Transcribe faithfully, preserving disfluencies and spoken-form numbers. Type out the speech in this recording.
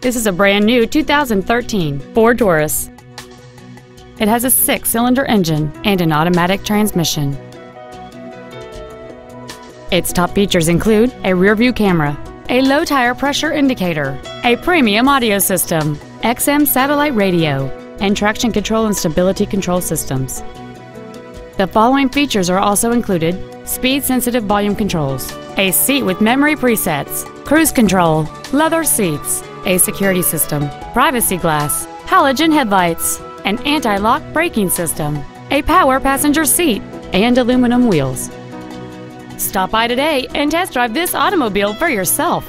This is a brand new two thousand thirteen Ford Taurus. It has a six-cylinder engine and an automatic transmission. Its top features include a rear-view camera, a low-tire pressure indicator, a premium audio system, X M satellite radio, and traction control and stability control systems. The following features are also included: speed-sensitive volume controls, a seat with memory presets, cruise control, leather seats, a security system, privacy glass, halogen headlights, an anti-lock braking system, a power passenger seat, and aluminum wheels. Stop by today and test drive this automobile for yourself.